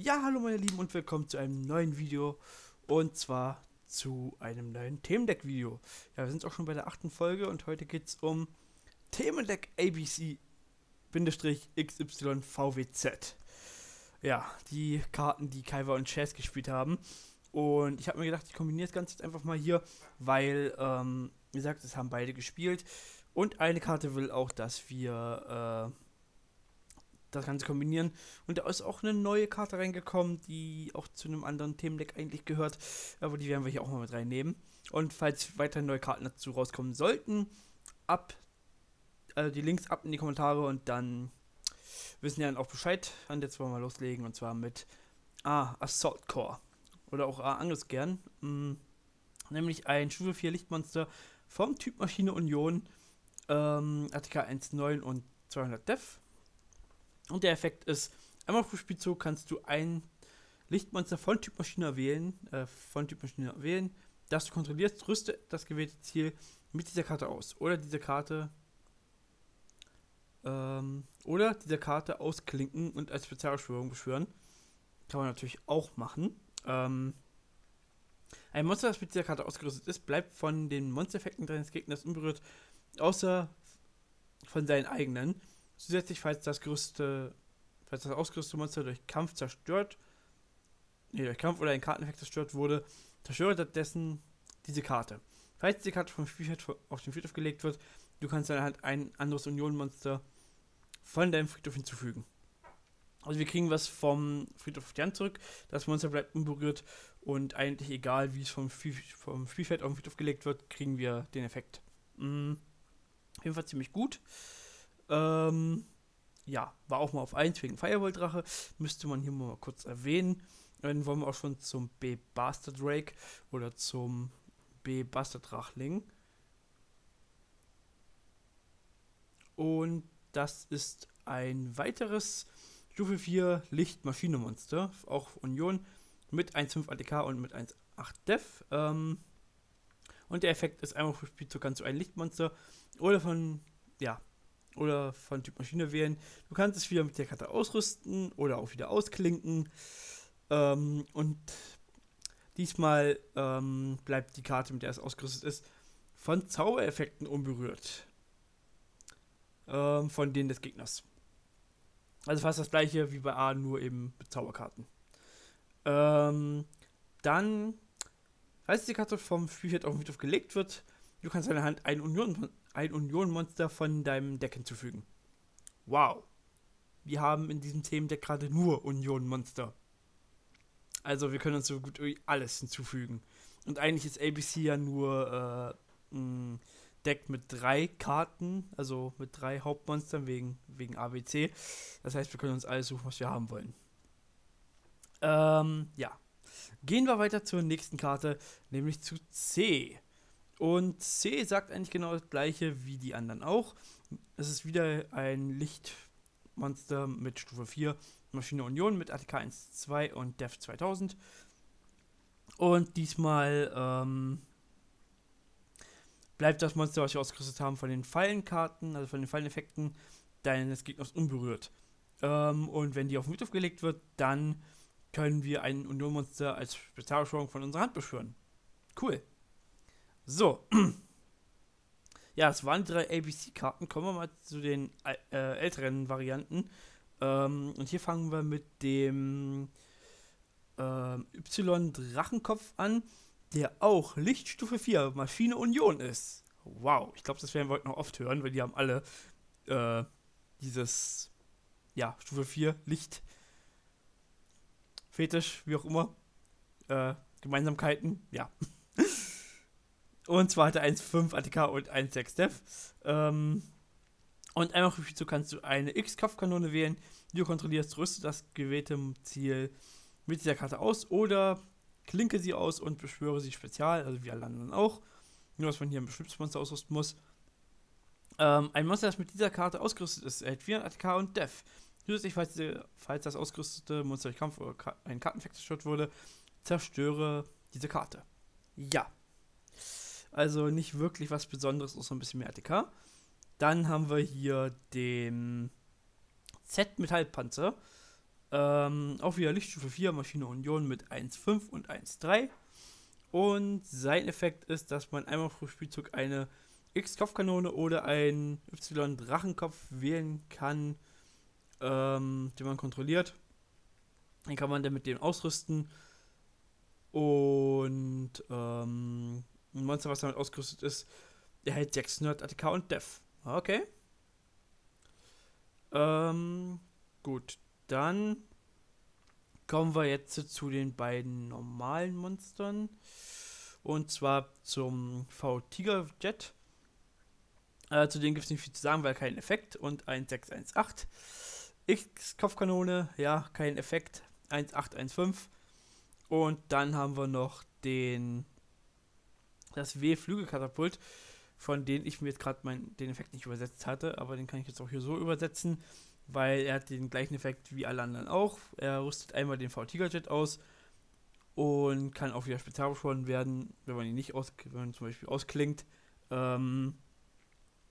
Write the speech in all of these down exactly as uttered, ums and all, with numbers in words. Ja, hallo meine Lieben und willkommen zu einem neuen Video und zwar zu einem neuen Themendeck-Video. Ja, wir sind auch schon bei der achten Folge und heute geht es um Themendeck A B C X Y V W Z. Ja, die Karten, die Kaiwa und Chess gespielt haben. Und ich habe mir gedacht, ich kombiniere das Ganze jetzt einfach mal hier, weil, ähm, wie gesagt, es haben beide gespielt. Und eine Karte will auch, dass wir, äh, das Ganze kombinieren. Und da ist auch eine neue Karte reingekommen, die auch zu einem anderen Themendeck eigentlich gehört. Aber die werden wir hier auch mal mit reinnehmen. Und falls weitere neue Karten dazu rauskommen sollten, ab, also die Links ab in die Kommentare und dann wissen ja dann auch Bescheid. Und jetzt wollen wir mal loslegen und zwar mit ah, Assault Core oder auch ah, Angus gern. Hm, nämlich ein Stufe vier Lichtmonster vom Typ Maschine Union, ähm, A T K eins Komma neun und zweihundert Def. Und der Effekt ist, einmal pro Spielzug kannst du ein Lichtmonster von Typ Maschine wählen, äh, von Typ Maschine wählen, das du kontrollierst, rüste das gewählte Ziel mit dieser Karte aus. Oder diese Karte, ähm, oder diese Karte ausklinken und als Spezialbeschwörung beschwören. Kann man natürlich auch machen. Ähm, ein Monster, das mit dieser Karte ausgerüstet ist, bleibt von den Monstereffekten deines Gegners unberührt, außer von seinen eigenen. Zusätzlich, falls das gerüstete, falls das ausgerüstete Monster durch Kampf zerstört, nee, durch Kampf oder ein Karteneffekt zerstört wurde, zerstöre stattdessen diese Karte. Falls die Karte vom Spielfeld auf den Friedhof gelegt wird, du kannst dann halt ein anderes Union-Monster von deinem Friedhof hinzufügen. Also wir kriegen was vom Friedhof auf die Hand zurück, das Monster bleibt unberührt und eigentlich egal, wie es vom, vom Spielfeld auf den Friedhof gelegt wird, kriegen wir den Effekt. Mhm. Auf jeden Fall ziemlich gut. Ähm, ja, war auch mal auf eins wegen Firewall-Drache, müsste man hier mal kurz erwähnen. Dann wollen wir auch schon zum B-Baster Drake oder zum B-Baster Drachling. Und das ist ein weiteres Stufe vier Licht-Maschine-Monster, auch Union, mit eins Komma fünf A T K und mit eins Komma acht Def. Ähm, und der Effekt ist einmal pro Spielzug kannst du ein Lichtmonster oder von, ja, oder von Typ Maschine wählen. Du kannst es wieder mit der Karte ausrüsten oder auch wieder ausklinken. Ähm, und diesmal ähm, bleibt die Karte, mit der es ausgerüstet ist, von Zaubereffekten unberührt. Ähm, von denen des Gegners. Also fast das gleiche wie bei A, nur eben mit Zauberkarten. Ähm, dann, falls die Karte vom Spielfeld auf den Friedhof gelegt wird, du kannst deine Hand ein Union, ein Union-Monster von deinem Deck hinzufügen. Wow. Wir haben in diesem Themendeck gerade nur Union-Monster. Also wir können uns so gut wie alles hinzufügen. Und eigentlich ist A B C ja nur äh, ein Deck mit drei Karten, also mit drei Hauptmonstern wegen, wegen A B C. Das heißt, wir können uns alles suchen, was wir haben wollen. Ähm, ja. Gehen wir weiter zur nächsten Karte, nämlich zu C. Und C sagt eigentlich genau das gleiche wie die anderen auch. Es ist wieder ein Lichtmonster mit Stufe vier, Maschine Union mit A T K eins Komma zwei und Def zweitausend. Und diesmal ähm, bleibt das Monster, was wir ausgerüstet haben, von den Fallenkarten, also von den Falleneffekten deines Gegners unberührt. Ähm, und wenn die auf den Friedhof gelegt wird, dann können wir ein Union-Monster als Spezialbeschwörung von unserer Hand beschwören. Cool. So, ja, es waren drei A B C-Karten. Kommen wir mal zu den äh, älteren Varianten. Ähm, und hier fangen wir mit dem äh, Y-Drachenkopf an, der auch Lichtstufe vier, Maschine Union ist. Wow, ich glaube, das werden wir heute noch oft hören, weil die haben alle äh, dieses, ja, Stufe vier Licht, Fetisch, wie auch immer, äh, Gemeinsamkeiten, ja. Und zwar hat er eins Komma fünf A T K und eins Komma sechs Def. Ähm, und einmal pro Spielzug kannst du eine X-Kopfkanone wählen, die du kontrollierst, rüste das gewählte Ziel mit dieser Karte aus oder klinke sie aus und beschwöre sie spezial, also wie alle anderen auch. Nur, dass man hier ein bestimmtes Monster ausrüsten muss. Ähm, ein Monster, das mit dieser Karte ausgerüstet ist, erhält vierhundert A T K und Def. Zusätzlich, falls, falls das ausgerüstete Monster durch Kampf oder Ka ein Karteneffekt zerstört wurde, zerstöre diese Karte. Ja. Also nicht wirklich was Besonderes, auch so ein bisschen mehr A T K. Dann haben wir hier den Z-Metallpanzer. Ähm, auch wieder Lichtstufe vier, Maschine Union mit eins Komma fünf und eins Komma drei. Und sein Effekt ist, dass man einmal pro Spielzug eine X-Kopfkanone oder einen Y-Drachenkopf wählen kann, ähm, den man kontrolliert. Den kann man dann mit dem ausrüsten. Und ähm, ein Monster, was damit ausgerüstet ist, erhält sechshundert A T K und Def. Okay. Ähm, gut, dann kommen wir jetzt zu den beiden normalen Monstern. Und zwar zum V-Tiger-Jet. Äh, zu denen gibt es nicht viel zu sagen, weil kein Effekt. Und eins Komma sechs eins acht. X-Kopfkanone, ja, kein Effekt. eins Komma acht eins fünf. Und dann haben wir noch den das W-Flügelkatapult, von denen ich mir jetzt gerade den Effekt nicht übersetzt hatte, aber den kann ich jetzt auch hier so übersetzen, weil er hat den gleichen Effekt wie alle anderen auch. Er rüstet einmal den V-Tiger-Jet aus und kann auch wieder spezial beschworen werden, wenn man ihn nicht aus, wenn man zum Beispiel ausklingt. Ähm,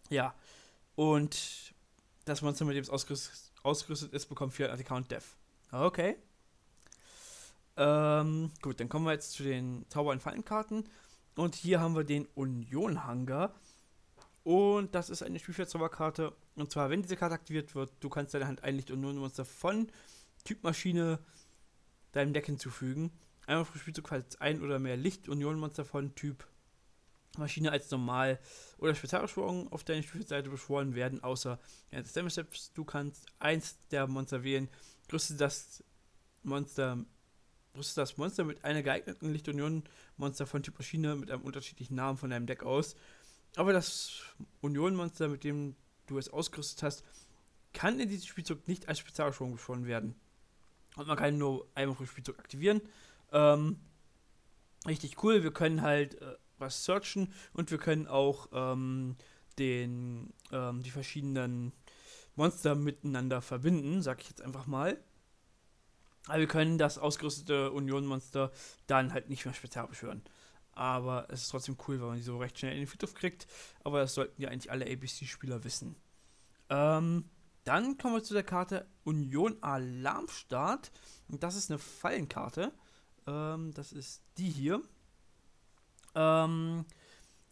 ja, und das Monster, mit dem es ausgerüstet, ausgerüstet ist, bekommt vier A T K und Def. Okay. Ähm, gut, dann kommen wir jetzt zu den Zauber- und Fallenkarten. Und hier haben wir den Union Hangar. Und das ist eine Spielfeldzauberkarte. Und zwar, wenn diese Karte aktiviert wird, du kannst deine Hand ein Licht- und Union-Monster von Typ Maschine deinem Deck hinzufügen. Einmal pro Spielzug, falls ein oder mehr Licht-Union-Monster von Typ Maschine als normal oder Spezialbeschworung auf deiner Spielfeldseite beschworen werden, außer während des Damage-Steps. Du kannst eins der Monster wählen, rüste das Monster Rüstet das Monster mit einer geeigneten Licht-Union-Monster von Typ Maschine mit einem unterschiedlichen Namen von deinem Deck aus. Aber das Union-Monster, mit dem du es ausgerüstet hast, kann in diesem Spielzug nicht als Spezialbeschwörung beschworen werden. Und man kann nur einmal pro Spielzug aktivieren. Ähm, richtig cool, wir können halt äh, was searchen und wir können auch ähm, den, ähm, die verschiedenen Monster miteinander verbinden, sag ich jetzt einfach mal. Aber wir können das ausgerüstete Union-Monster dann halt nicht mehr spezial beschwören. Aber es ist trotzdem cool, weil man die so recht schnell in den Friedhof kriegt. Aber das sollten ja eigentlich alle A B C-Spieler wissen. Ähm, dann kommen wir zu der Karte Union Alarmstart. Und das ist eine Fallenkarte. Ähm, das ist die hier. Ähm,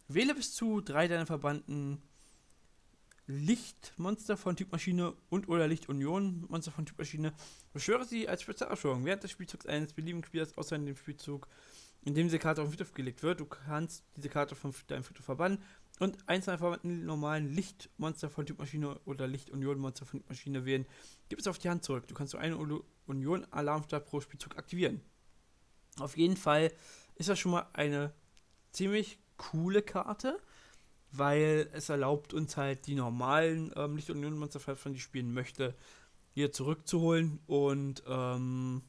wähle bis zu drei deiner verbannten Lichtmonster von Typ Maschine und oder Licht-Union-Monster von Typ Maschine. Beschwöre sie als Spezialbeschwörung während des Spielzugs eines beliebigen Spielers, außer in dem Spielzug, in dem diese Karte auf den Friedhof gelegt wird. Du kannst diese Karte von deinem Friedhof verbannen und einzelne verbannten normalen Lichtmonster von Typ Maschine oder Licht-Union-Monster von Typ Maschine wählen. Gib es auf die Hand zurück. Du kannst so eine Union-Alarmstart pro Spielzug aktivieren. Auf jeden Fall ist das schon mal eine ziemlich coole Karte, weil es erlaubt uns halt die normalen ähm, Licht-Union-Monster, falls man die spielen möchte, hier zurückzuholen und ähm,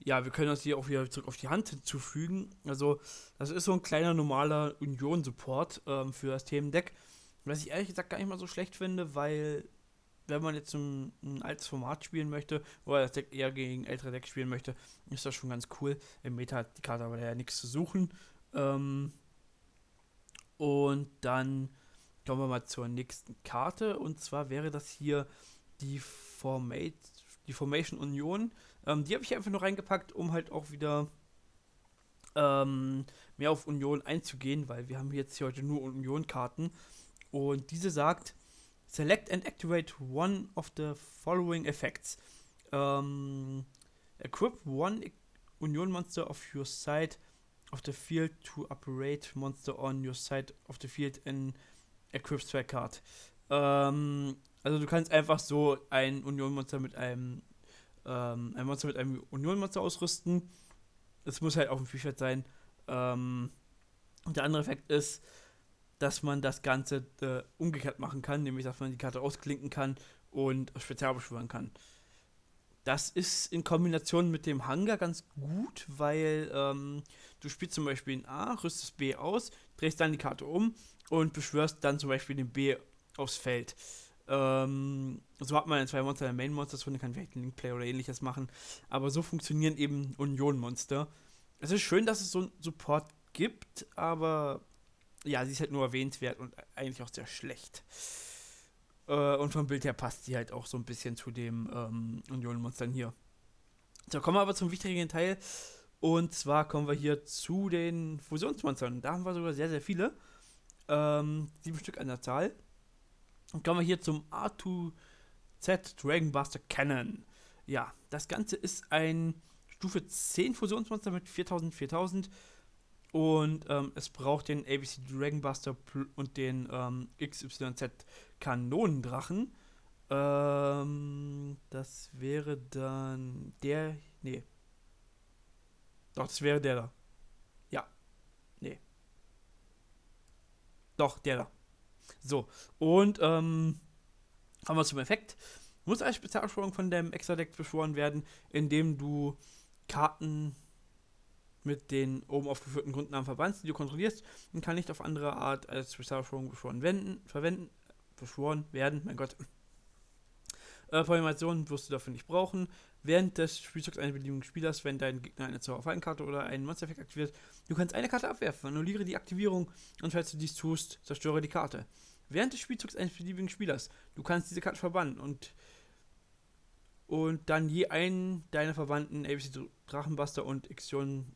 ja, wir können das hier auch wieder zurück auf die Hand hinzufügen. Also das ist so ein kleiner normaler Union-Support ähm, für das Themendeck, was ich ehrlich gesagt gar nicht mal so schlecht finde, weil wenn man jetzt ein, ein altes Format spielen möchte oder das Deck eher gegen ältere Decks spielen möchte, ist das schon ganz cool. Im Meta hat die Karte aber ja nichts zu suchen. Ähm, und dann kommen wir mal zur nächsten Karte, und zwar wäre das hier die, Formate, die Formation Union. Ähm, die habe ich einfach nur reingepackt, um halt auch wieder ähm, mehr auf Union einzugehen, weil wir haben jetzt hier heute nur Union-Karten. Und diese sagt, select and activate one of the following effects. Ähm, equip one Union Monster of your side of the field to operate monster on your side of the field and equip spare card. Ähm, also du kannst einfach so ein Union-Monster mit einem ähm, ein Monster mit einem Union-Monster ausrüsten. Es muss halt auf dem Spielfeld sein. Ähm, und der andere Effekt ist, dass man das Ganze äh, umgekehrt machen kann, nämlich dass man die Karte ausklinken kann und spezial beschwören kann. Das ist in Kombination mit dem Hangar ganz gut, weil ähm, du spielst zum Beispiel ein A, rüstest B aus, drehst dann die Karte um und beschwörst dann zum Beispiel den B aufs Feld. Ähm, so hat man dann zwei Monster, Main Monsters, von denen kann vielleicht ein Linkplay oder ähnliches machen, aber so funktionieren eben Union-Monster. Es ist schön, dass es so einen Support gibt, aber ja, sie ist halt nur erwähnenswert und eigentlich auch sehr schlecht. Äh, und vom Bild her passt sie halt auch so ein bisschen zu dem ähm, Union-Monstern hier. So, kommen wir aber zum wichtigen Teil. Und zwar kommen wir hier zu den Fusionsmonstern. Da haben wir sogar sehr, sehr viele. Ähm, sieben Stück an der Zahl. Und kommen wir hier zum A zwei Z Dragon Buster Cannon. Ja, das Ganze ist ein Stufe zehn Fusionsmonster mit viertausend, viertausend. Und ähm, es braucht den A B C Drachenbuster und den ähm, X Y Z-Kanonendrachen. Ähm, das wäre dann der. Nee. Doch, das wäre der da. Ja. Nee. Doch, der da. So. Und ähm, kommen wir zum Effekt. Muss als Spezialbeschwörung von deinem Extra-Deck beschworen werden, indem du Karten mit den oben aufgeführten Grundnamen verbannst, die du kontrollierst, und kann nicht auf andere Art als Spezialbeschwörung beschworen werden, verwenden, beschworen werden, mein Gott. Äh, Formationen wirst du dafür nicht brauchen. Während des Spielzugs eines beliebigen Spielers, wenn dein Gegner eine Zauberfallenkarte oder einen Monstereffekt aktiviert, du kannst eine Karte abwerfen, annulliere die Aktivierung und falls du dies tust, zerstöre die Karte. Während des Spielzugs eines beliebigen Spielers, du kannst diese Karte verbannen und Und dann je einen deiner Verwandten, A B C Drachenbuster und X Y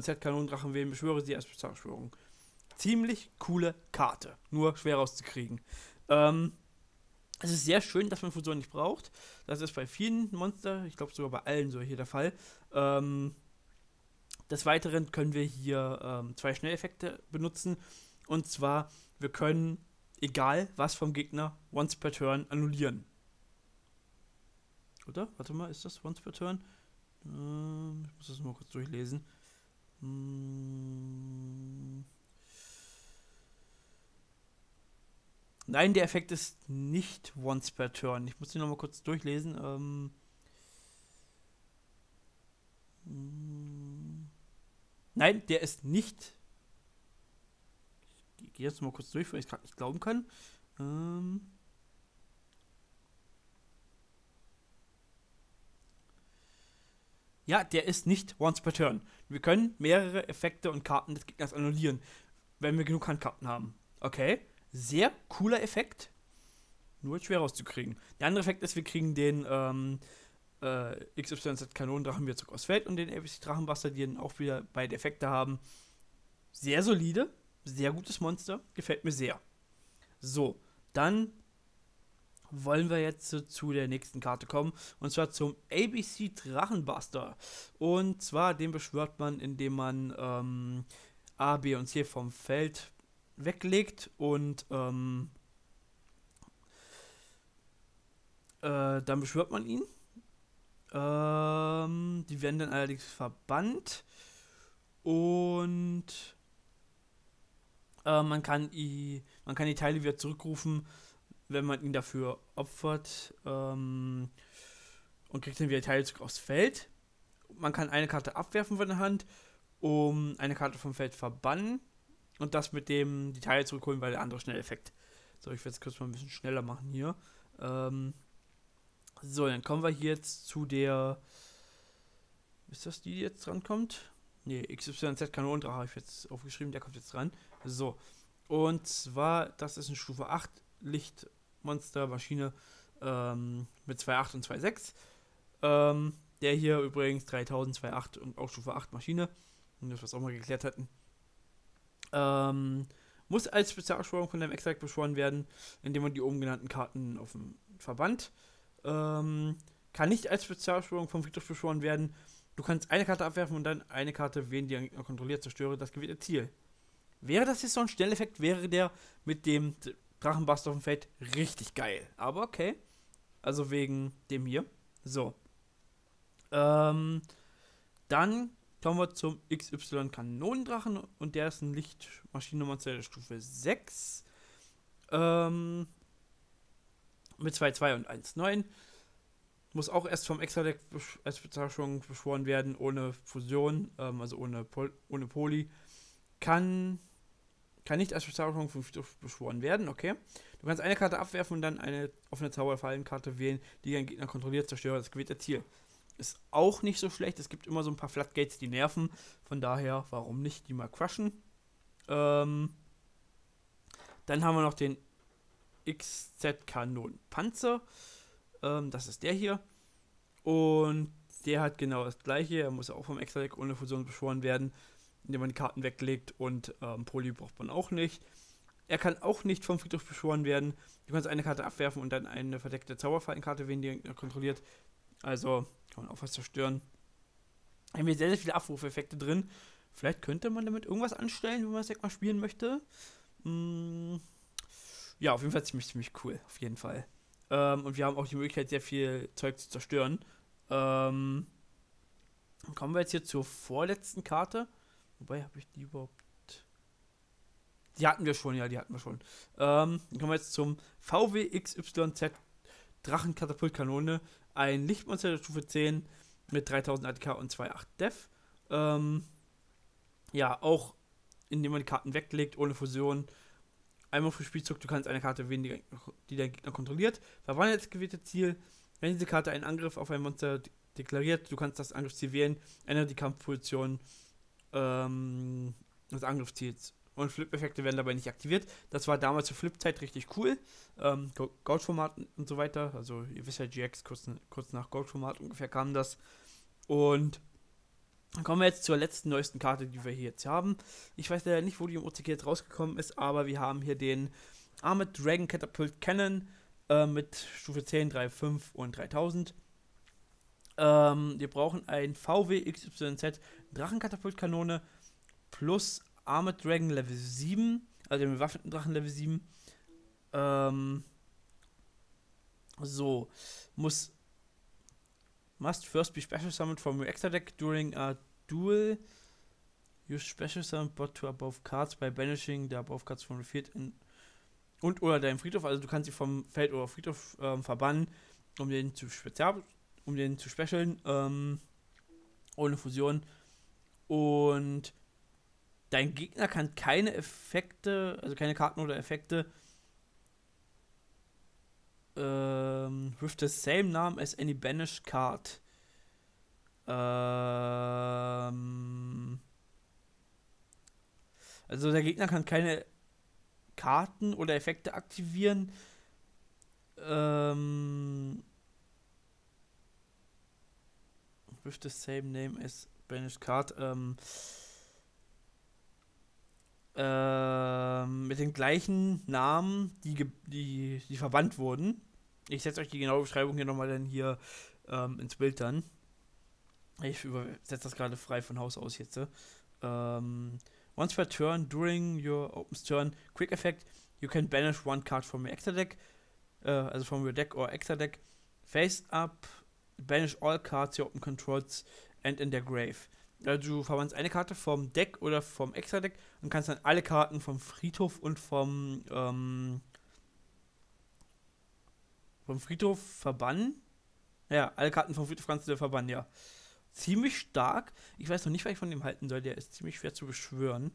Z-Kanonendrachen wählen, beschwöre sie als Beschwörung. Ziemlich coole Karte, nur schwer rauszukriegen. Ähm, es ist sehr schön, dass man Fusion nicht braucht. Das ist bei vielen Monster, ich glaube sogar bei allen so hier der Fall. Ähm, des Weiteren können wir hier ähm, zwei Schnelleffekte benutzen. Und zwar, wir können, egal was vom Gegner, once per turn annullieren. Oder? Warte mal, ist das Once per Turn? Ähm, ich muss das mal kurz durchlesen. Hm. Nein, der Effekt ist nicht Once per Turn. Ich muss den nochmal kurz durchlesen. Ähm. Hm. Nein, der ist nicht. Ich gehe jetzt mal kurz durch, weil ich es gerade nicht glauben kann. Ähm. Ja, der ist nicht once per turn. Wir können mehrere Effekte und Karten des Gegners annullieren, wenn wir genug Handkarten haben. Okay, sehr cooler Effekt. Nur schwer rauszukriegen. Der andere Effekt ist, wir kriegen den ähm, äh, X Y Z-Kanonendrachen wieder zurück aufs Feld und den A B C Drachenbuster, die dann auch wieder beide Effekte haben. Sehr solide, sehr gutes Monster, gefällt mir sehr. So, dann wollen wir jetzt äh, zu der nächsten Karte kommen, und zwar zum A B C Drachenbuster. Und zwar, den beschwört man, indem man ähm, A, B und C vom Feld weglegt und ähm, äh, dann beschwört man ihn. Ähm, die werden dann allerdings verbannt und äh, man kann i, man kann die Teile wieder zurückrufen, wenn man ihn dafür opfert, ähm, und kriegt dann wieder Teile zurück aufs Feld. Man kann eine Karte abwerfen von der Hand, um eine Karte vom Feld verbannen und das mit dem die Teile zurückholen, weil der andere Schnelleffekt. So, ich werde es kurz mal ein bisschen schneller machen hier. Ähm, so, dann kommen wir hier jetzt zu der. Ist das die, die jetzt drankommt? Ne, X Y Z-Kanonendrache habe ich jetzt aufgeschrieben, der kommt jetzt dran. So, und zwar, das ist eine Stufe acht Licht. Monster, Maschine ähm, mit zwei Komma acht und zwei Komma sechs. Ähm, der hier übrigens dreitausend, zwei Komma acht und auch Stufe acht Maschine. Und das, was wir auch mal geklärt hatten. Ähm, muss als Spezialbeschwörung von deinem Extra-Deck beschworen werden, indem man die oben genannten Karten auf dem Verband. Ähm, kann nicht als Spezialbeschwörung vom Friedhof beschworen werden. Du kannst eine Karte abwerfen und dann eine Karte, wen die kontrolliert, zerstöre, das gewählte Ziel. Wäre das jetzt so ein Schnelleffekt, wäre der mit dem Drachenbuster auf dem Feld richtig geil. Aber okay. Also wegen dem hier. So. Ähm, dann kommen wir zum X Y-Kanonendrachen. Und der ist ein Lichtmaschinenmonster der Stufe sechs. Ähm, mit zwei Komma zwei und eins Komma neun. Muss auch erst vom Extra-Deck als Bezeichnung beschworen werden. Ohne Fusion. Ähm, also ohne, Pol ohne Poli. Kann... Kann nicht als Beschwörung vom Friedhof beschworen werden, okay. Du kannst eine Karte abwerfen und dann eine offene Zauberfallenkarte wählen, die dein Gegner kontrolliert, zerstöre das gewählte Ziel. Ist auch nicht so schlecht, es gibt immer so ein paar Floodgates, die nerven. Von daher, warum nicht die mal crushen. Ähm, dann haben wir noch den X Z-Kanonen Panzer. Ähm, das ist der hier. Und der hat genau das gleiche. Er muss auch vom Extra-Deck ohne Fusion beschworen werden, indem man die Karten weglegt. Und ähm, Poly braucht man auch nicht. Er kann auch nicht vom Friedhof beschworen werden. Du kannst eine Karte abwerfen und dann eine verdeckte Zauberfallenkarte, wen die kontrolliert. Also kann man auch was zerstören. Da haben wir sehr, sehr viele Abrufeffekte drin. Vielleicht könnte man damit irgendwas anstellen, wenn man das Deck mal spielen möchte. Hm. Ja, auf jeden Fall ziemlich, ziemlich cool. Auf jeden Fall. Ähm, und wir haben auch die Möglichkeit, sehr viel Zeug zu zerstören. Ähm, dann kommen wir jetzt hier zur vorletzten Karte. Wobei, habe ich die überhaupt... Die hatten wir schon, ja, die hatten wir schon. Ähm, dann kommen wir jetzt zum V W X Y Z Drachenkatapultkanone. Ein Lichtmonster der Stufe zehn mit dreitausend A T K und zwei Komma acht Def. Ähm, ja, auch indem man die Karten weglegt, ohne Fusion. Einmal für Spielzug, du kannst eine Karte wählen, die, die dein Gegner kontrolliert. Verwandelt gewählte Ziel. Wenn diese Karte einen Angriff auf ein Monster de deklariert, du kannst das Angriffsziel wählen, ändere die Kampfposition ähm, des Angriffsziels. Und Flip-Effekte werden dabei nicht aktiviert. Das war damals zur Flip-Zeit richtig cool. Ähm, Gold-Format und so weiter. Also ihr wisst ja, G X kurz, kurz nach Gold-Format ungefähr kam das. Und dann kommen wir jetzt zur letzten, neuesten Karte, die wir hier jetzt haben. Ich weiß leider nicht, wo die im O C K jetzt rausgekommen ist, aber wir haben hier den Armored Dragon Catapult Cannon äh, mit Stufe zehn, drei Komma fünf und dreitausend. Ähm, wir brauchen ein V W X Y Z Drachenkatapultkanone plus Armored Dragon Level sieben, also den bewaffneten Drachen Level sieben. Ähm, so, muss... Must first be special summoned from your extra deck during a duel. Use special summon bot to above cards by banishing the above cards from the field in und oder deinem Friedhof. Also du kannst sie vom Feld oder Friedhof ähm, verbannen, um den zu spezial, um den zu specialen, ähm, ohne Fusion. Und dein Gegner kann keine Effekte, also keine Karten oder Effekte Um, with the same name as any banished card. Um, also der Gegner kann keine Karten oder Effekte aktivieren. Um, with the same name as banished card. Um, um, mit den gleichen Namen, die, die, die verbannt wurden. Ich setze euch die genaue Beschreibung hier nochmal dann hier ähm, ins Bild dann. Ich übersetze das gerade frei von Haus aus jetzt. Ähm, once per turn, during your opens turn, quick effect, you can banish one card from your extra deck, äh, also from your deck or extra deck. Face up, banish all cards your open controls and in their grave. Also du verbannst eine Karte vom Deck oder vom extra Deck und kannst dann alle Karten vom Friedhof und vom ähm, Vom Friedhof verbannen. Ja, alle Karten vom Friedhof kannst du verbannen, ja. Ziemlich stark. Ich weiß noch nicht, was ich von dem halten soll. Der ist ziemlich schwer zu beschwören.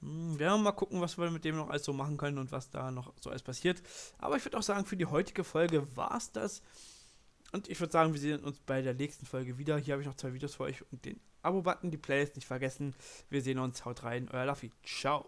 Hm, werden wir mal gucken, was wir mit dem noch alles so machen können und was da noch so alles passiert. Aber ich würde auch sagen, für die heutige Folge war es das. Und ich würde sagen, wir sehen uns bei der nächsten Folge wieder. Hier habe ich noch zwei Videos für euch und den Abo-Button, die Playlist nicht vergessen. Wir sehen uns. Haut rein, euer Luffy. Ciao.